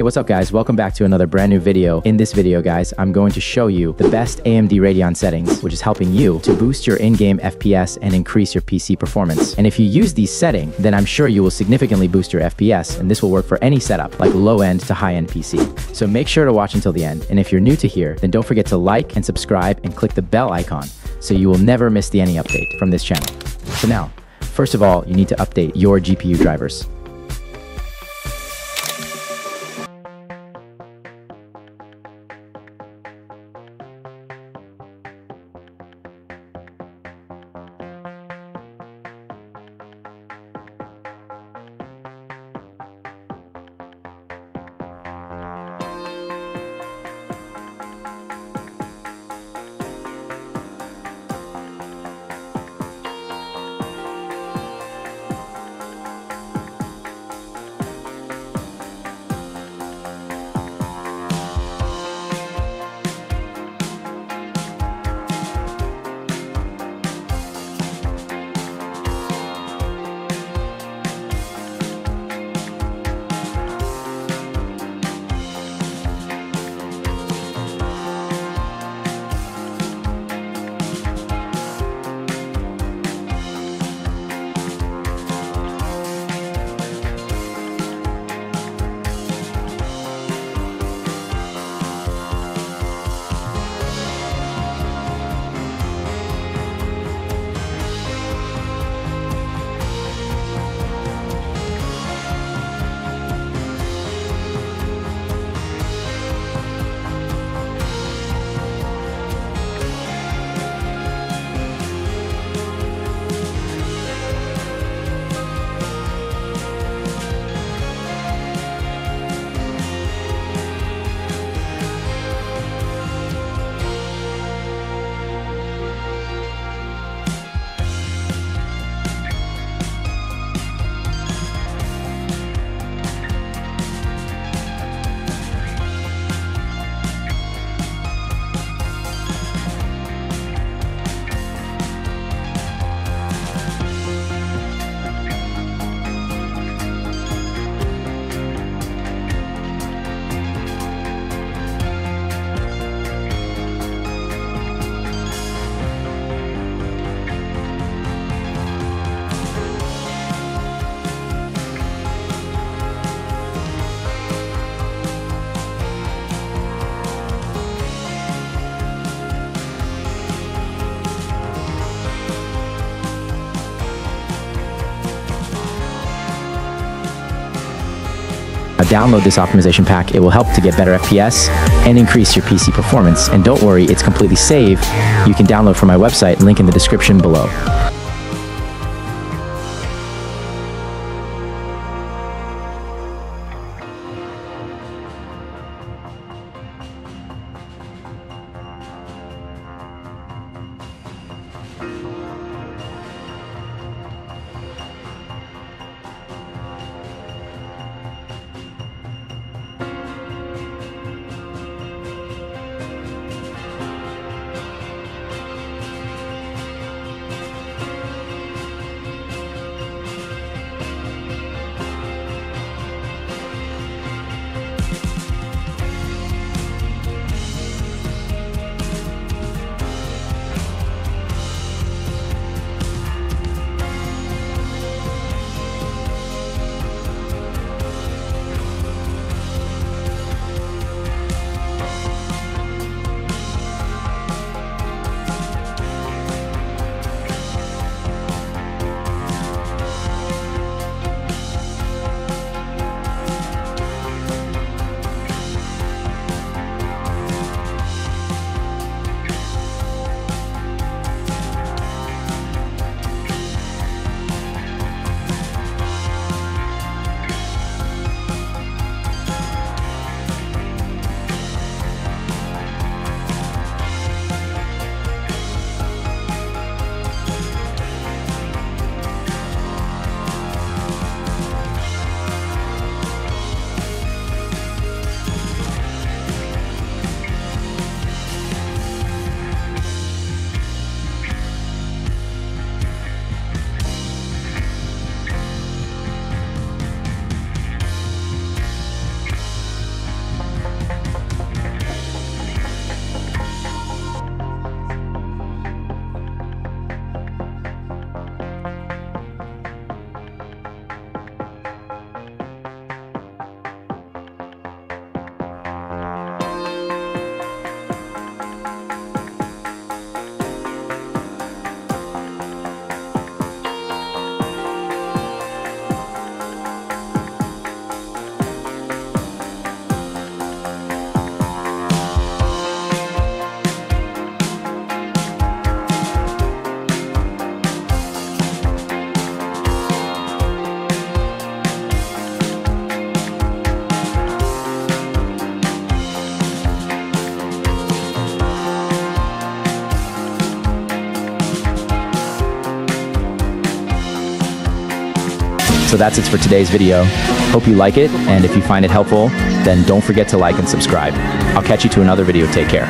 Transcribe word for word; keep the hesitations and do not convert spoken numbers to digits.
Hey, what's up guys? Welcome back to another brand new video. In this video guys, I'm going to show you the best A M D Radeon settings, which is helping you to boost your in-game F P S and increase your P C performance. And if you use these settings, then I'm sure you will significantly boost your F P S, and this will work for any setup, like low-end to high-end P C. So make sure to watch until the end. And if you're new to here, then don't forget to like and subscribe and click the bell icon, so you will never miss the any update from this channel. So now, first of all, you need to update your G P U drivers. Download this optimization pack. It will help to get better F P S and increase your P C performance. And don't worry, it's completely saved. You can download from my website, link in the description below. So that's it for today's video. Hope you like it, and if you find it helpful, then don't forget to like and subscribe. I'll catch you to another video. Take care.